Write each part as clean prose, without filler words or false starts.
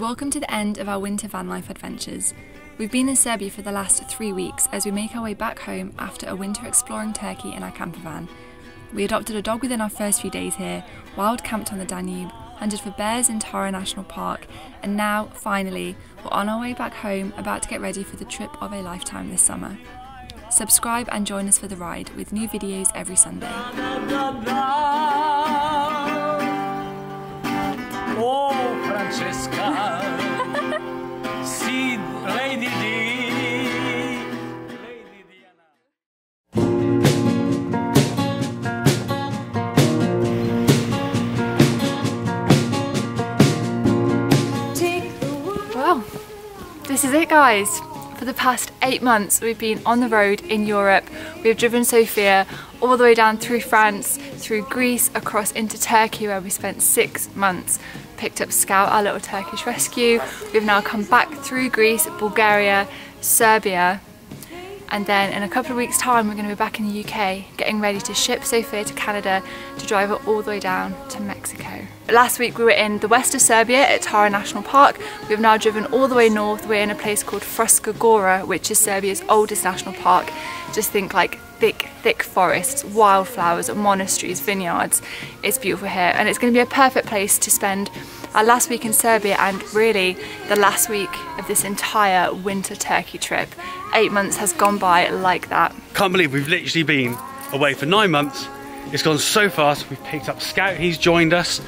Welcome to the end of our winter van life adventures. We've been in Serbia for the last 3 weeks as we make our way back home after a winter exploring Turkey in our camper van. We adopted a dog within our first few days here, wild camped on the Danube, hunted for bears in Tara National Park, and now, finally, we're on our way back home, about to get ready for the trip of a lifetime this summer. Subscribe and join us for the ride with new videos every Sunday. Oh, Francesca, see Lady D. This is it, guys. For the past 8 months we've been on the road in Europe. We've driven Sofia all the way down through France, through Greece, across into Turkey where we spent 6 months. Picked up Scout, our little Turkish rescue. We've now come back through Greece, Bulgaria, Serbia, and then in a couple of weeks time we're going to be back in the UK getting ready to ship Sofia to Canada to drive her all the way down to Mexico. Last week we were in the west of Serbia at Tara National Park. We've now driven all the way north. We're in a place called Fruška Gora, which is Serbia's oldest national park. Just think like thick forests, wildflowers, monasteries, vineyards. It's beautiful here and it's going to be a perfect place to spend our last week in Serbia and really the last week of this entire winter Turkey trip. 8 months has gone by like that. Can't believe we've literally been away for 9 months. It's gone so fast. We've picked up Scout, he's joined us.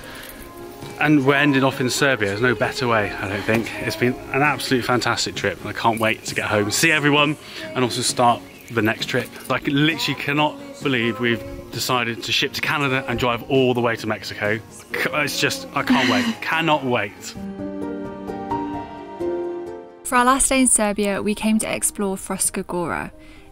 And we're ending off in Serbia. There's no better way, I don't think. It's been an absolute fantastic trip and I can't wait to get home, see everyone and also start the next trip. I literally cannot believe we've decided to ship to Canada and drive all the way to Mexico. It's just, I can't wait, cannot wait. For our last day in Serbia, we came to explore Fruška Gora.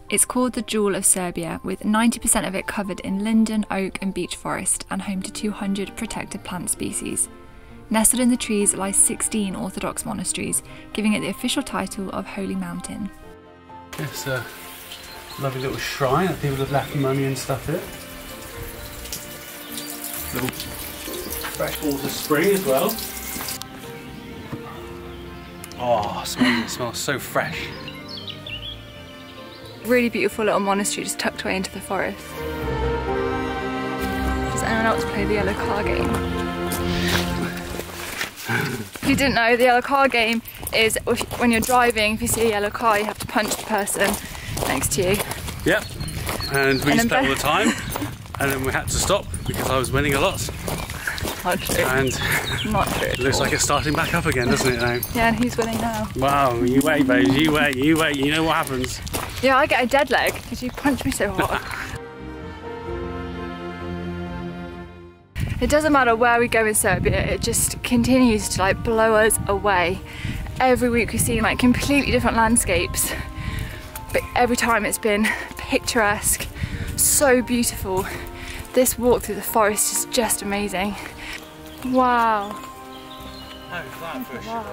It's called the Jewel of Serbia, with 90% of it covered in linden, oak and beech forest and home to 200 protected plant species. Nestled in the trees lie 16 Orthodox monasteries, giving it the official title of Holy Mountain. It's a lovely little shrine that people have left money and stuff in. Little freshwater spring as well. Oh, it smells so fresh. Really beautiful little monastery just tucked away into the forest. Does anyone else play the yellow car game? If you didn't know, the yellow car game is when you're driving, if you see a yellow car, you have to punch the person next to you. Yep, and we used to play all the time, and then we had to stop because I was winning a lot. Not true. And not true. It looks like it's starting back up again, doesn't it now? Yeah, and he's winning now. Wow, you wait, babes, you wait, you wait, you know what happens. Yeah, I get a dead leg because you punch me so hard. It doesn't matter where we go in Serbia, it just continues to like blow us away. Every week we've seen like completely different landscapes, but every time it's been picturesque, so beautiful. This walk through the forest is just amazing. Wow. How is that for sure?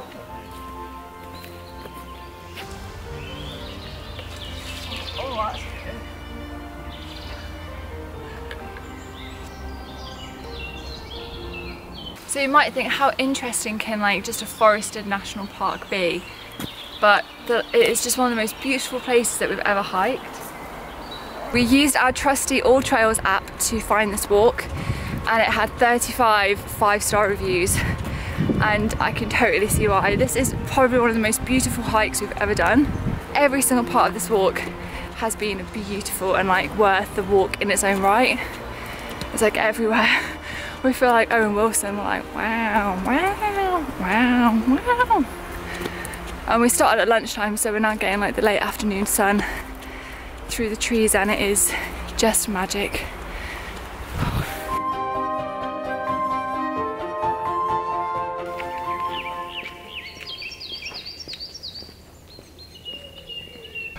Oh, that's good. So you might think, how interesting can like just a forested national park be? But it is just one of the most beautiful places that we've ever hiked. We used our trusty AllTrails app to find this walk and it had 35 5-star reviews and I can totally see why. This is probably one of the most beautiful hikes we've ever done. Every single part of this walk has been beautiful and like worth the walk in its own right. It's like everywhere. We feel like Owen Wilson, we're like wow, wow, wow, wow. And we started at lunchtime so we're now getting like the late afternoon sun through the trees and it is just magic.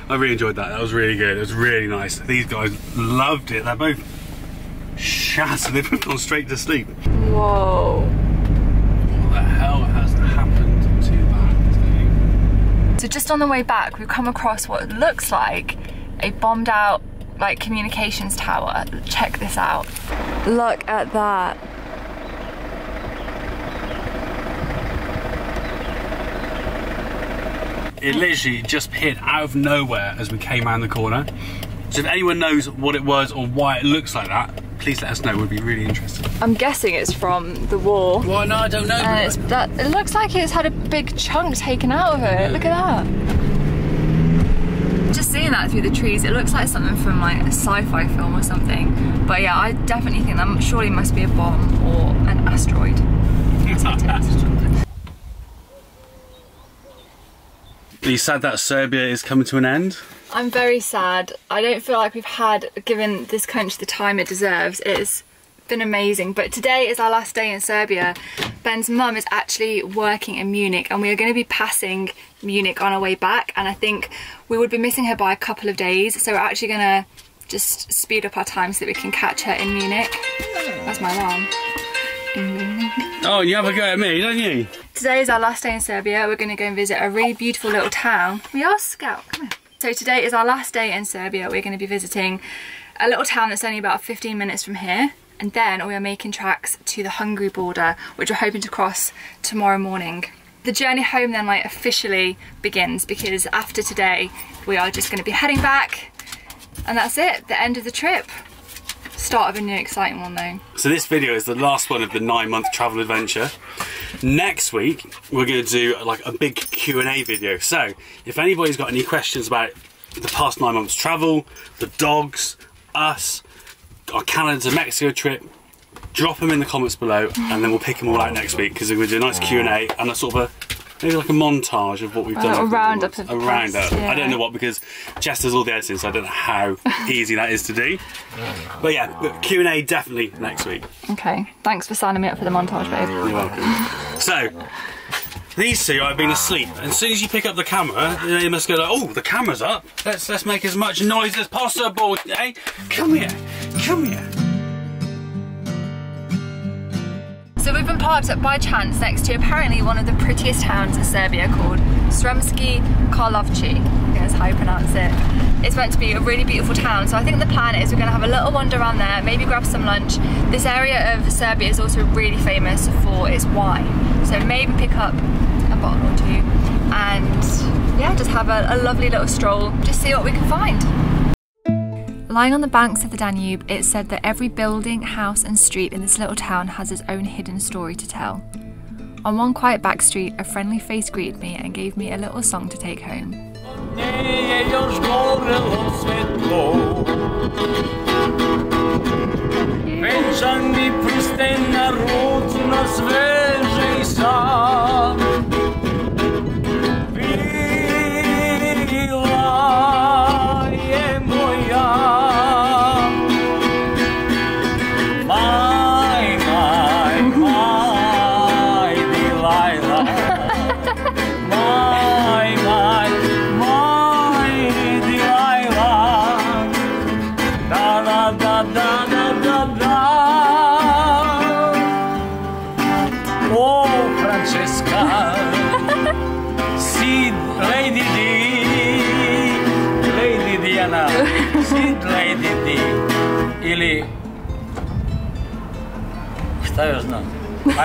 I really enjoyed that, that was really good, it was really nice. These guys loved it, they're both shattered, they've both gone straight to sleep. Whoa. What the hell has happened to that? So just on the way back we've come across what looks like a bombed out like communications tower. Check this out. Look at that. It literally just hit out of nowhere as we came around the corner. So if anyone knows what it was or why it looks like that, please let us know, we'd be really interested. I'm guessing it's from the war. Well, no, I don't know. It looks like it's had a big chunk taken out of it. Look at that. Just seeing that through the trees, it looks like something from like a sci-fi film or something. But yeah, I definitely think that surely must be a bomb or an asteroid. Are you sad that Serbia is coming to an end? I'm very sad. I don't feel like we've given this country the time it deserves. It's been amazing, but today is our last day in Serbia. Ben's mum is actually working in Munich and we are going to be passing Munich on our way back, and I think we would be missing her by a couple of days, so we're actually going to just speed up our time so that we can catch her in Munich. That's my alarm. Oh, you have a go at me, don't you? Today is our last day in Serbia. We're going to go and visit a really beautiful little town. We are Scout, come here. So today is our last day in Serbia. We're going to be visiting a little town that's only about 15 minutes from here. And then we are making tracks to the Hungary border, which we're hoping to cross tomorrow morning. The journey home then like officially begins, because after today, we are just going to be heading back. And that's it, the end of the trip. Start of a new exciting one though. So this video is the last one of the 9-month travel adventure. Next week we're going to do like a big Q&A video, so if anybody's got any questions about the past 9 months travel, the dogs, us, our Canada to Mexico trip, drop them in the comments below and then we'll pick them all out next week, because we're going to do a nice Q&A and a sort of a maybe like a montage of what we've done. A roundup. Yeah. I don't know what, because Jess does all the editing, so I don't know how easy that is to do. But yeah, Q&A definitely next week. Okay, thanks for signing me up for the montage, babe. You're welcome. So, these two have been asleep, and as soon as you pick up the camera, they must go like, oh, the camera's up. Let's make as much noise as possible, eh? Come here, come here. So we've been parked up by chance next to apparently one of the prettiest towns in Serbia called Sremski Karlovci. I think that's how you pronounce it. It's meant to be a really beautiful town, so I think the plan is we're going to have a little wander around there, maybe grab some lunch. This area of Serbia is also really famous for its wine, so maybe pick up a bottle or two and yeah, just have a lovely little stroll, just see what we can find. Lying on the banks of the Danube, it's said that every building, house and street in this little town has its own hidden story to tell. On one quiet back street, a friendly face greeted me and gave me a little song to take home.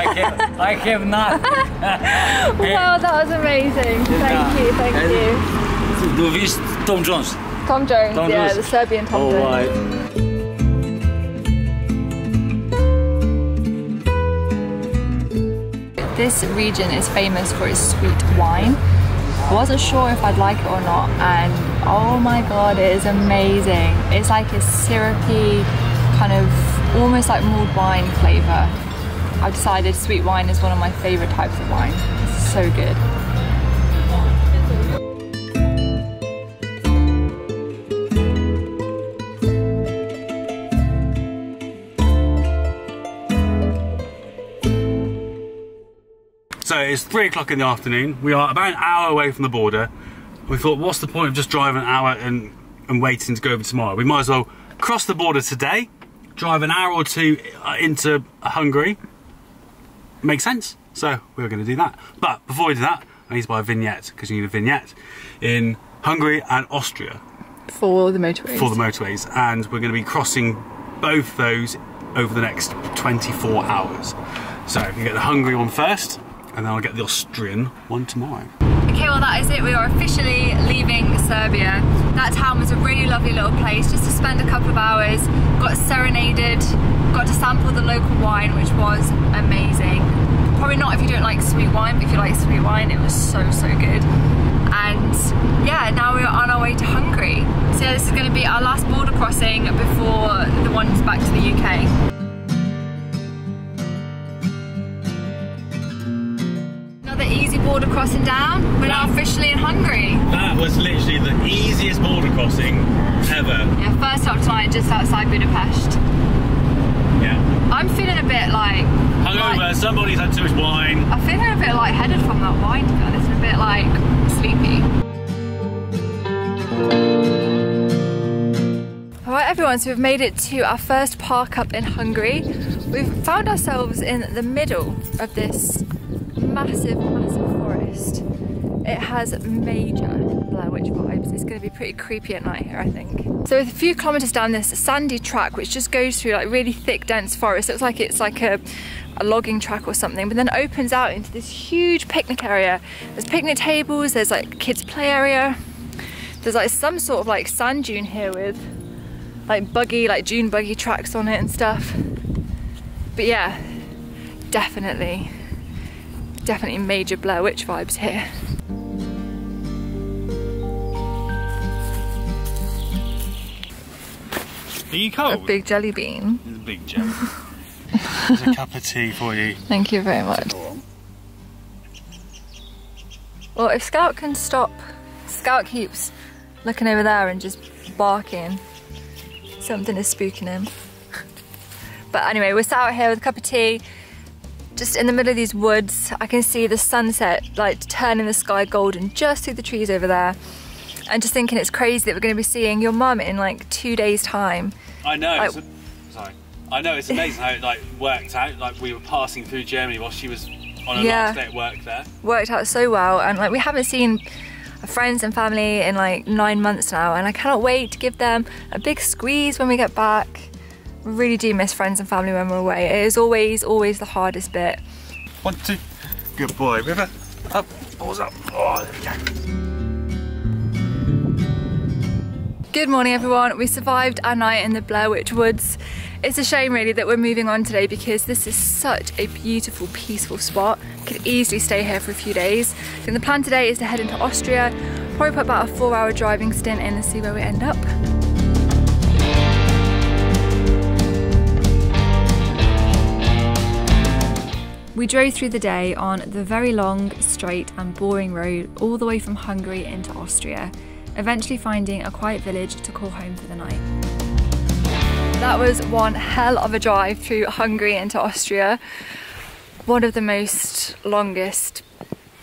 I have not. Wow, that was amazing. Thank you. Do you wish Tom Jones? Tom Jones, yeah, the Serbian Tom Jones. Right. This region is famous for its sweet wine. I wasn't sure if I'd like it or not, and oh my god, it is amazing. It's like a syrupy, kind of almost like mulled wine flavour. I've decided sweet wine is one of my favourite types of wine. It's so good. So it's 3 o'clock in the afternoon. We are about an hour away from the border. We thought, what's the point of just driving an hour and waiting to go over tomorrow? We might as well cross the border today, drive an hour or two into Hungary. Makes sense, so we're going to do that. But before we do that, I need to buy a vignette, because you need a vignette in Hungary and Austria. for the motorways. For the motorways, and we're going to be crossing both those over the next 24 hours. So we can get the Hungary one first, and then I'll get the Austrian one tomorrow. Okay, well that is it. We are officially leaving Serbia. That town was a really lovely little place just to spend a couple of hours. Got serenaded, got to sample the local wine, which was amazing. Probably not if you don't like sweet wine, but if you like sweet wine, it was so good. And yeah, now we're on our way to Hungary. So yeah, this is going to be our last border crossing before the ones back to the UK. Easy border crossing down. We're now officially in Hungary. That was literally the easiest border crossing ever. Yeah, first stop tonight just outside Budapest. Yeah. I'm feeling a bit like hungover. Like, somebody's had too much wine. I'm feeling a bit lightheaded from that wine, to be honest. I'm a bit like sleepy. All right, everyone. So we've made it to our first park up in Hungary. We've found ourselves in the middle of this massive forest. It has major Blair Witch vibes. It's going to be pretty creepy at night here, I think. So with a few kilometres down this sandy track which just goes through like really thick dense forest, looks like it's like a logging track or something, but then opens out into this huge picnic area. There's picnic tables, there's like kids play area, there's like some sort of like sand dune here with like buggy, like dune buggy tracks on it and stuff. But yeah, definitely major Blair Witch vibes here. Are you cold? A big jelly bean. It's a big jelly bean. There's a cup of tea for you. Thank you very much. Well, if Scout can stop, Scout keeps looking over there and just barking. Something is spooking him. But anyway, we're sat out here with a cup of tea. Just in the middle of these woods, I can see the sunset like turning the sky golden just through the trees over there, and just thinking it's crazy that we're going to be seeing your mum in like 2 days time. I know, like, it's amazing how it like worked out. Like we were passing through Germany while she was on her last day at work there. Worked out so well, and like we haven't seen friends and family in like 9 months now, and I cannot wait to give them a big squeeze when we get back. We really do miss friends and family when we're away. It is always the hardest bit. 1, 2, good boy. River, up, balls up. Oh, there we go. Good morning, everyone. We survived our night in the Blair Witch Woods. It's a shame, really, that we're moving on today because this is such a beautiful, peaceful spot. Could easily stay here for a few days. And the plan today is to head into Austria, probably put about a 4-hour driving stint in and see where we end up. We drove through the day on the very long, straight and boring road all the way from Hungary into Austria, eventually finding a quiet village to call home for the night. That was one hell of a drive through Hungary into Austria. One of the most longest,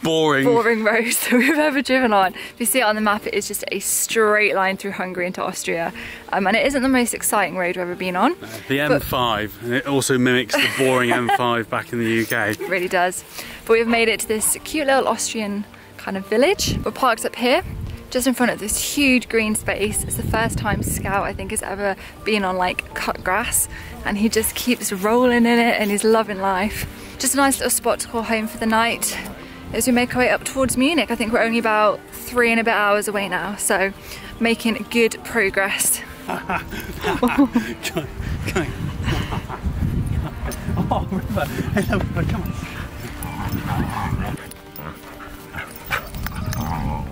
boring roads that we've ever driven on. If you see it on the map, it is just a straight line through Hungary into Austria, and it isn't the most exciting road we've ever been on. The M5, and it also mimics the boring M5 back in the UK. It really does. But we've made it to this cute little Austrian kind of village. We're parked up here just in front of this huge green space. It's the first time Scout, I think, has ever been on like cut grass, and he just keeps rolling in it and he's loving life. Just a nice little spot to call home for the night. As we make our way up towards Munich, I think we're only about 3 and a bit hours away now, so making good progress. Oh, River. Hello, River. Come on.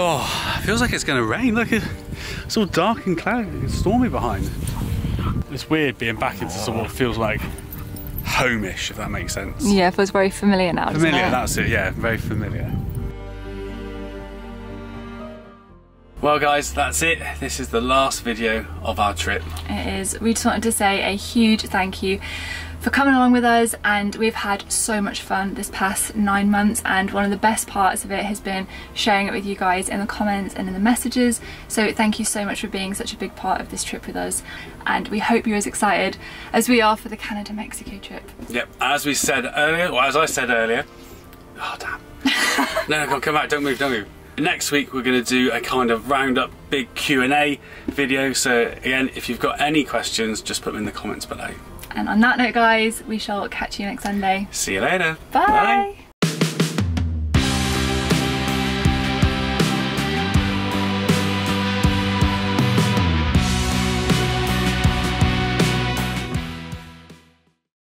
Oh, feels like it's going to rain. Look, it's all dark and cloudy and stormy behind. It's weird being back into sort of what feels like homeish, if that makes sense. Yeah, it feels very familiar now. Familiar, that's it, yeah, very familiar. Well guys, that's it. This is the last video of our trip. It is. We just wanted to say a huge thank you for coming along with us, and we've had so much fun this past 9 months, and one of the best parts of it has been sharing it with you guys in the comments and in the messages. So thank you so much for being such a big part of this trip with us, and we hope you're as excited as we are for the Canada-Mexico trip. Yep, as we said earlier, or as I said earlier, oh damn. No, come back, don't move, don't move. Next week we're going to do a kind of roundup big Q&A video, so again, if you've got any questions, just put them in the comments below. And on that note guys, we shall catch you next Sunday. See you later. Bye. Bye.